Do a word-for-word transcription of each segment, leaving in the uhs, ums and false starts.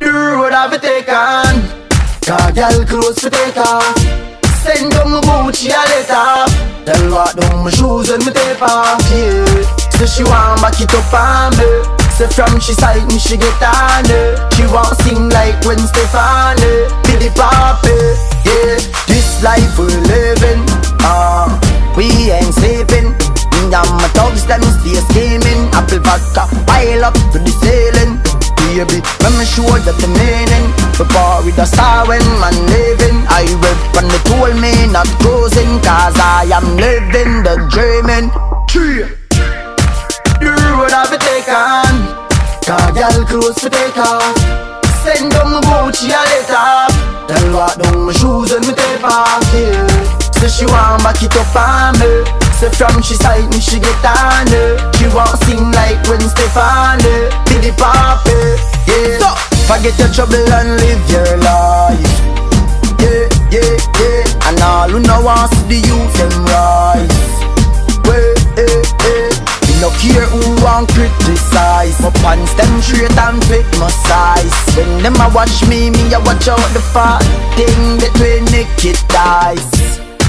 You're what I've taken. Car girl close for take off. Send come my Gucci a letter. Tell her down my shoes and my tape off. Yeah, so she want back it up on me. So from she sight me she get on her. She want sing like Gwen Stefani. Billy Poppy. Yeah, this life we living. Ah, uh, we ain't sleeping. Me and my thugs them stay scheming. Apple vodka pile up to the ceiling. Baby, let me show that the meaning. Before we the star when man living. I read when they told me not closing. Cause I am living the dreaming. The road I've been taken. Car girl close for take off. Send down my Gucci a letter. Then walk down my shoes and my tape off. Yeah, so she want back it up on me. So from she side me she get on her. She want sing like Gwen Stefani. Diddy Poppy. Yeah, so forget your trouble and live your life. Yeah, yeah, yeah. And all who now want to the youth them rise. Well, eh, eh. We no care who want criticize. My pants them straight and fit my size. When them a watch me, me a watch out the fat thing between naked eyes.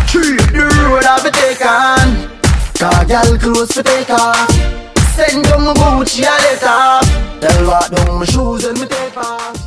The road I've been taken. Car girl close for take off. Send down my Gucci a letter. Tell her down my shoes and my tape off.